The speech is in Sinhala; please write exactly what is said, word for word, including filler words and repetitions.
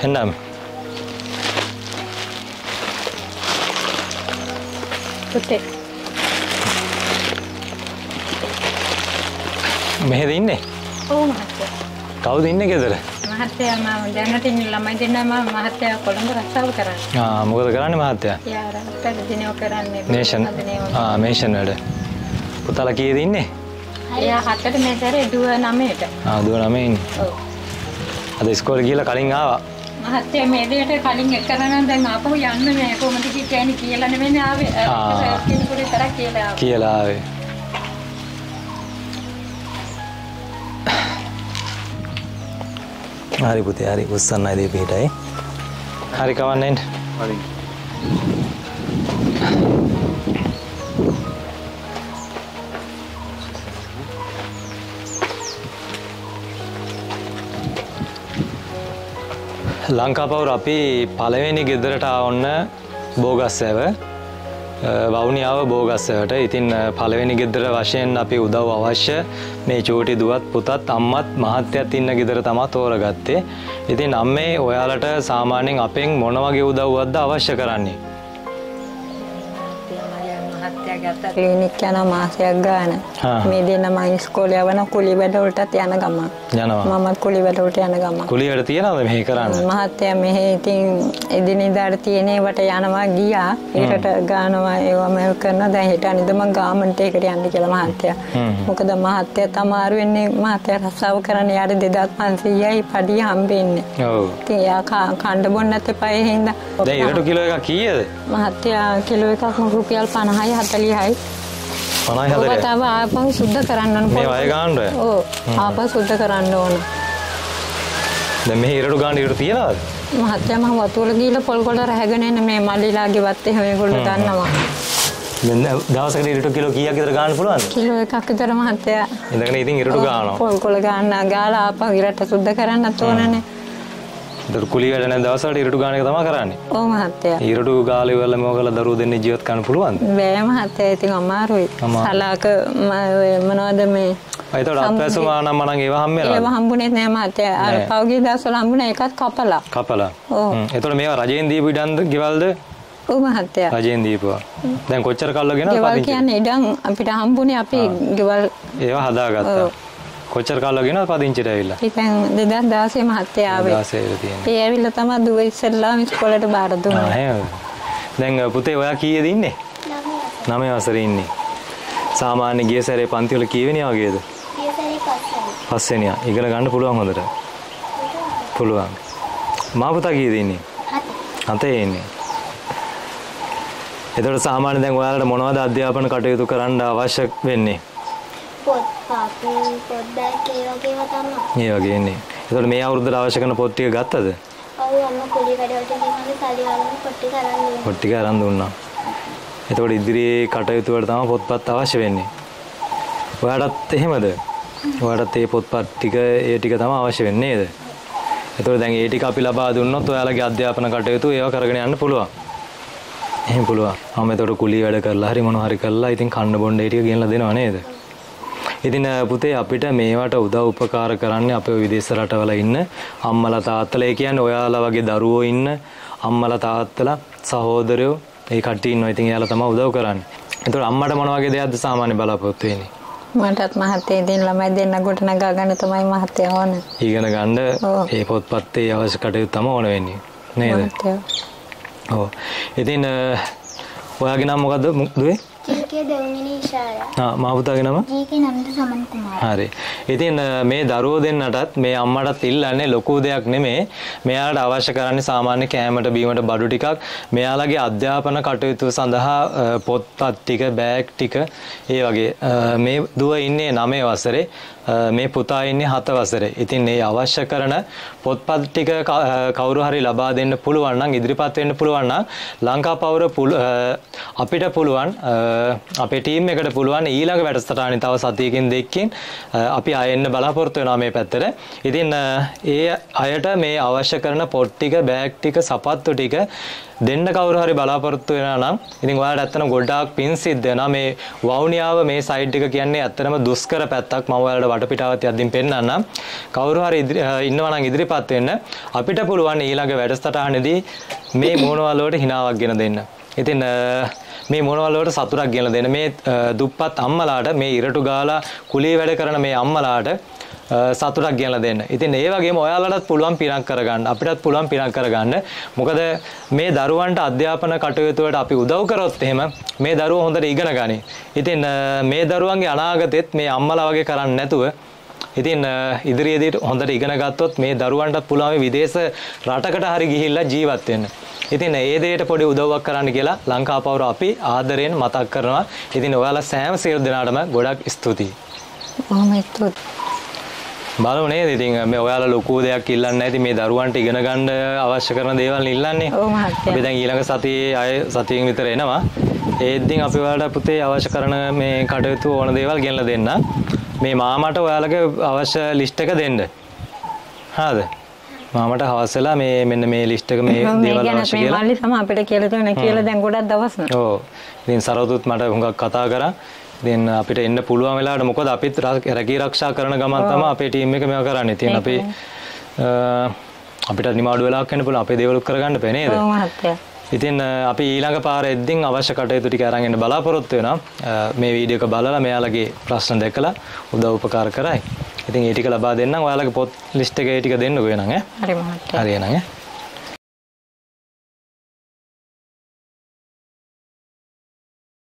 hendam. Putih. Mehe ini? Oh mahatya. Kau ini keder? Mahatya, mama. Jangan tinggal lama di nama mahatya. Kalau nggak tahu kerana. Ah, muka kerana mahatya. Ya, kerana di New kerana. Nation. Ah, nation ada. Putar lagi ini? Ya, hatta mencari dua nama itu. Ah, dua nama ini. Oh. Ada sekolah gila kaling apa? Mahatya, media itu kaling kerana dengan apa yang mana yang aku mesti kita ni kira ni mana abe, kita pura pura kira abe. Kira abe. Hari putih hari urusan ada beda. Hari kawan lain. Hari. Lanka Pawra api palemeni giderata awonna Boogaswæව Vavuniya Boogaswæවට ඉතින් palemeni gidder වශයෙන් අපි උදව් අවශ්‍ය මේ චූටි දුවත් පුතත් අම්මත් මහත්තයත් ඉන්න gider තමයි තෝරගත්තේ. ඉතින් අම්මේ ඔයාලට සාමාන්‍යයෙන් අපෙන් මොන වගේ උදව්වක්ද අවශ්‍ය කරන්නේ? ක්ලිනික් යන මාසයක් ගාන මේ දෙන්න මම ඉස්කෝලේ යවන කුලි වැඩ වලටත් යන ගමන යනවා මම කුලි වැඩ වලට යන ගමන කුලි වැඩ තියනවද මෙහෙ කරන්නේ මහත්තයා මෙහෙ ඉතින් එදිනෙදාට තියෙන ඒවට යනවා ගියා ඒකට ගානවා ඒවම කරනවා දැන් හිට අනිද්ද මම ගාමන්ට් එකට යන්න කියලා මහත්තයා මොකද මහත්තයා තමාරු වෙන්නේ මහත්තයා රස්සාව කරන්න යාට දෙදාස් පන්සීයයි පඩිය හම්බෙන්නේ ඔව් ඉතින් යා කණ්ඩ බොන්නත් එපා ඒ හින්දා දැන් ඒකට කිලෝ එකක් කීයද මහත්තයා කිලෝ එකක් රුපියල් පනහයි හතලිහයි ඔබටම ආපහු සුද්ධ කරන්න ඕන මේ වය ගන්නද ඔව් ආපහු සුද්ධ කරන්න ඕන දැන් මේ ඉරටු ගන්න ඉරටු තියනවද මහත්තයා මම වතුර ගිහලා පොල් කොළ රැහැගෙන එන මේ මල්ලිලාගේ වත් එහෙම ඒගොල්ලෝ දන්නවා දැන් දවසකට ඉරටු කිලෝ කීයක් විතර ගන්න පුළුවන්ද කිලෝ එකක් විතර මහත්තයා ඉඳගෙන ඉතින් ඉරටු ගන්නවා පොල් කොළ ගන්න ගාලා ආපහු ඉරට සුද්ධ කරන්නත් ඕනනේ දරුකුලි වැඩ නැ දවසකට ඉරටු ගාන එක තමයි කරන්නේ. ඔව් මහත්තයා. ඉරටු ගාලේ වල මොකල දරුවෝ දෙන්නේ ජීවත් කරන්න පුළුවන්ද? බෑ මහත්තයා. ඉතින් අමාරුයි. සලාක මොනවද මේ? ඒතකොට අත්පැසුම නම් මනම් ඒව හම්බෙලා. ඒව හම්බුනේ නැහැ මහත්තයා. අර පෞගේ දවස්වල හම්බුනේ ඒකත් කපලා. කපලා. ඔව්. ඒතකොට මේවා රජෙන් දීපු ඉඩම්ද ගෙවල්ද? ඔව් මහත්තයා. රජෙන් දීපුවා. දැන් කොච්චර කල්ලා ගෙනවද අපි? ගෙවල් කියන්නේ ඉඩම් අපිට හම්බුනේ අපි ගෙවල් ඒවා හදාගත්තා. කොච්චර කාලයක් ගෙනද පදිංචිට ඇවිල්ලා? ඉතින් දෙදාස් දාසය මහත්තයා ආවේ. දාසයට තියෙනවා. ඒ ඇවිල්ලා තමයි දුව ඉස්සෙල්ලා ඉස්කෝලේට බාර දුන්නා. නෑ. දැන් පුතේ ඔයා කීයේද ඉන්නේ? නවය. නවය වසරේ ඉන්නේ. සාමාන්‍ය ගිය සැරේ පන්ති වල කීවෙනියා වගේද? ගිය සැරේ පස්වෙනියා. පස්වෙනියා. ඉගෙන ගන්න පුළුවන් හොඳට. පුළුවන්. මා පුතා කීයේද ඉන්නේ? හතේ. හතේ ඉන්නේ. එතකොට සාමාන්‍ය දැන් ඔයාලට මොනවද අධ්‍යාපන කටයුතු කරන්න අවශ්‍ය වෙන්නේ? පොත් පාපු පොත් බෑග් ඒ වගේවා තමයි. ඒ වගේ ඉන්නේ. ඒතකොට මේ අවුරුද්දට අවශ්‍ය කරන පොත් ටික ගත්තද? ඔව් අම්ම කුලී වැඩවලට ගිහින් සල්ලි වලින් පොත් ටික අරන් දුන්නා. පොත් ටික අරන් දුන්නා. ඒතකොට ඉදිරියේ කටයුතු වලට තමයි පොත්පත් අවශ්‍ය වෙන්නේ. ඔයාලටත් එහෙමද? ඔයාලට මේ පොත්පත් ටික ඒ ටික තමයි අවශ්‍ය වෙන්නේ නේද? ඒතකොට දැන් ඒ ටික අපි ලබා දුන්නොත් ඔයාලගේ අධ්‍යාපන කටයුතු ඒවා කරගෙන යන්න පුළුවන්. එහෙම පුළුවන්. මම ඒතකොට කුලී වැඩ කරලා හරි මොනවා හරි කරලා ඉතින් කන්න බොන්න ඒ ටික ගෙනලා දෙනවා නේද? ඉතින් පුතේ අපිට මේවට උදව් උපකාර කරන්නේ අපේ විදේශ රටවල ඉන්න අම්මලා තාත්තලා ඒ කියන්නේ ඔයාලා වගේ දරුවෝ ඉන්න අම්මලා තාත්තලා සහෝදරයෝ ඒ කට්ටිය ඉන්නවා. ඉතින් එයාලා තමයි උදව් කරන්නේ. ඒතකොට අම්මට මොන වගේ දෙයක්ද සාමාන්‍ය බලාපොරොත්තු වෙන්නේ? මටත් මහත්තයා ඉතින් ළමයි දෙන්න ගොඩ නගා ගන්න තමයි මහත්තයා ඕන. ඉගෙන ගන්න ඒ පොත්පත් ඒ අවශ්‍ය කටයුතු තමයි ඕන වෙන්නේ. නේද? ඔව්. ඉතින් ඔයාගේ නම මොකද්ද දුවේ? ජීකේ දෙවුණිනේ ඉෂාරා. ආ මා පුතාගේ නම? ජීකේ නන්ද සමන් කුමාර. හරි. ඉතින් මේ දරුවෝ දෙන්නටත් මේ අම්මටත් ඉල්ලන්නේ ලොකු දෙයක් නෙමෙයි. මෙයාලට අවශ්‍ය කරන්නේ සාමාන්‍ය කෑමට බීමට බඩු ටිකක්. මෙයාලගේ අධ්‍යාපන කටයුතු සඳහා පොත්පත් ටික, බෑග් ටික ඒ වගේ. මේ දුව ඉන්නේ නවය වසරේ. මේ පුතා ඉන්නේ හත වසරේ. ඉතින් මේ අවශ්‍ය කරන පොත්පත් ටික කවුරු හරි ලබා දෙන්න පුළුවන් නම් ඉදිරිපත් වෙන්න පුළුවන් නම් ලංකා පවුර අපිට පුළුවන් Uh, අපේ ටීම් එකට පුළුවන් ඊළඟ වැඩසටහන තව සතියකින් දෙකකින් අපි ආයෙ එන්න බලාපොරොත්තු වෙනවා මේ පැත්තට. ඉතින් ඒ අයට මේ අවශ්‍ය කරන පොට් ටික, බෑග් ටික, සපත්තු ටික දෙන්න කවුරු හරි බලාපොරොත්තු වෙනා නම් ඉතින් ඔයාලට ඇත්තටම ගොඩාක් පින් සිද්ධ වෙනවා. මේ වවුනියාව මේ සයිඩ් එක කියන්නේ ඇත්තටම දුෂ්කර පැත්තක්. මම ඔයාලට වටපිටාවත් යද්දී පෙන්නන්නම්. කවුරු හරි ඉන්නවා නම් ඉදිරිපත් වෙන්න. අපිට පුළුවන් ඊළඟ වැඩසටහනේදී මේ මොනවල් වලට හිනාවක් ගෙන දෙන්න. ඉතින් මේ මොනවල් වලට සතුටක් ගෙන දෙන්න. මේ දුප්පත් අම්මලාට, මේ ඉරටු ගාලා කුලී වැඩ කරන මේ අම්මලාට සතුටක් ගෙනලා දෙන්න. ඉතින් ඒ වගේම ඔයාලටත් පුළුවන් පිනක් කරගන්න. අපිටත් පුළුවන් පිනක් කරගන්න. මොකද මේ දරුවන්ට අධ්‍යාපන කටයුතු වලට අපි උදව් කරොත් එහෙම මේ දරුවෝ හොඳට ඉගෙන ගනී. ඉතින් මේ දරුවන්ගේ අනාගතෙත් මේ අම්මලා වගේ කරන්නේ නැතුව ඉතින් ඉදිරියේදී හොඳට ඉගෙන ගත්තොත් මේ දරුවන්ටත් පුළුවන් විදේශ රටකට හරි ගිහිල්ලා ජීවත් වෙන්න. ඉතින් ඒ දෙයට පොඩි උදව්වක් කරන්න කියලා ලංකා පවුර අපි ආදරයෙන් මතක් කරනවා. ඉතින් ඔයාලා සෑම සියලු දෙනාටම ගොඩක් ස්තුතියි. මම ස්තුතියි. බලමු නේද ඉතින් මේ ඔයාලා ලොකු දෙයක් ඉල්ලන්නේ නැති මේ දරුවන්ට ඉගෙන ගන්න අවශ්‍ය කරන දේවල් ඉල්ලන්නේ. ඔව් මහත්තයා. අපි දැන් ඊළඟ සතියේ අය සතියෙන් විතර එනවා. ඒත්දින් අපි ඔයාලට පුතේ අවශ්‍ය කරන මේ කටයුතු ඕන දේවල් ගෙනලා දෙන්න. මේ මාමට ඔයාලගේ අවශ්‍ය ලිස්ට් එක දෙන්න. හරිද? මාමට හවස් වෙලා මේ මෙන්න මේ ලිස්ට් එක මේ දේවල් අවශ්‍ය කියලා. මල්ලි සම අපිට කියලා දුන්නේ කියලා දැන් ගොඩක් දවස් නේ. ඔව්. ඉතින් සරවතුත් මට හුඟක් කතා කරා. ඉතින් අපිට එන්න පුළුවන් වෙලාවට මොකද අපිත් රැකී ආරක්ෂා කරන ගමන් තමයි අපේ ටීම් එක මේවා කරන්නේ. ඉතින් අපි අපිට නිමාඩු වෙලාවක් ගන්න පුළුවන් අපේ දේවල් කරගන්න බෑ නේද? ඔව් මහත්තයා. ඉතින් අපි ඊළඟ පාරේ එද්දින් අවශ්‍ය කටයුතු ටික අරන් එන්න බලාපොරොත්තු වෙනවා. මේ වීඩියෝ එක බලලා මෙයාලගේ ප්‍රශ්න දැකලා උදව් උපකාර කරයි. ඉතින් ඒ ටික ලබා දෙන්නම්. ඔයාලගේ පොත් ලිස්ට් එකේ ඒ ටික දෙන්නකෝ එනං ඈ. හරි මහත්තයා. හරි එනං ඈ.